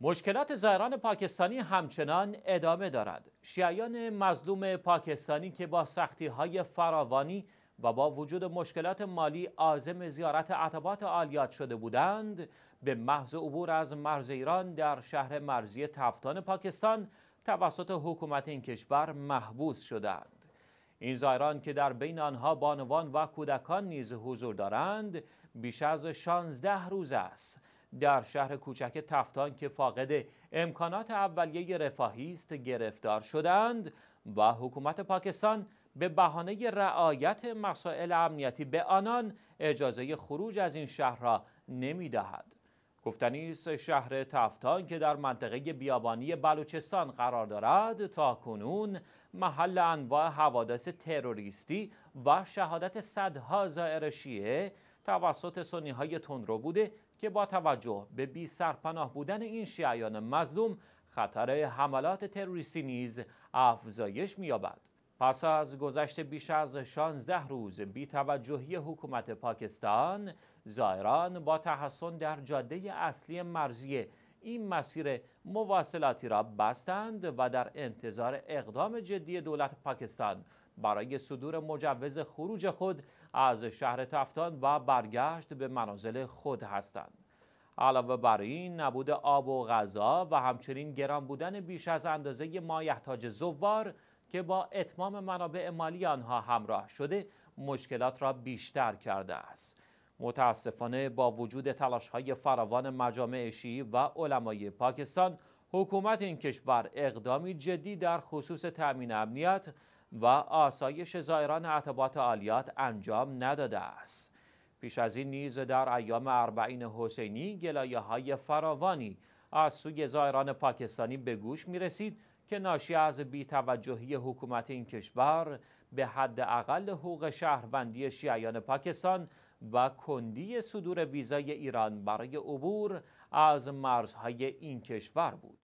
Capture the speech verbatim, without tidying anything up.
مشکلات زائران پاکستانی همچنان ادامه دارد. شیعیان مظلوم پاکستانی که با سختی‌های فراوانی و با وجود مشکلات مالی عازم زیارت عتبات عالیات شده بودند، به محض عبور از مرز ایران در شهر مرزی تفتان پاکستان توسط حکومت این کشور محبوس شدند. این زائران که در بین آنها بانوان و کودکان نیز حضور دارند، بیش از شانزده روز است در شهر کوچک تفتان که فاقد امکانات اولیه رفاهی است گرفتار شدند و حکومت پاکستان به بهانه رعایت مسائل امنیتی به آنان اجازه خروج از این شهر را نمی‌دهد. گفتنی است شهر تفتان که در منطقه بیابانی بلوچستان قرار دارد تا کنون محل انواع حوادث تروریستی و شهادت صدها زائر شیعه توسط سنی‌های تندرو بوده که با توجه به بی سرپناه بودن این شیعیان مظلوم خطر حملات تروریستی نیز افزایش می‌یابد. پس از گذشت بیش از شانزده روز بی توجهی حکومت پاکستان، زائران با تحصن در جاده اصلی مرزی این مسیر مواصلاتی را بستند و در انتظار اقدام جدی دولت پاکستان برای صدور مجوز خروج خود از شهر تفتان و برگشت به منازل خود هستند. علاوه بر این، نبود آب و غذا و همچنین گران بودن بیش از اندازه مایحتاج زوار که با اتمام منابع مالی آنها همراه شده مشکلات را بیشتر کرده است. متاسفانه با وجود تلاش‌های فراوان مجامع شیعی و علمای پاکستان، حکومت این کشور اقدامی جدی در خصوص تأمین امنیت و آسایش زائران عتبات عالیات انجام نداده است. پیش از این نیز در ایام اربعین حسینی گلایه‌های فراوانی از سوی زائران پاکستانی به گوش می‌رسید که ناشی از بی‌توجهی حکومت این کشور به حداقل حقوق شهروندی شیعیان پاکستان و کندی صدور ویزای ایران برای عبور از مرزهای این کشور بود.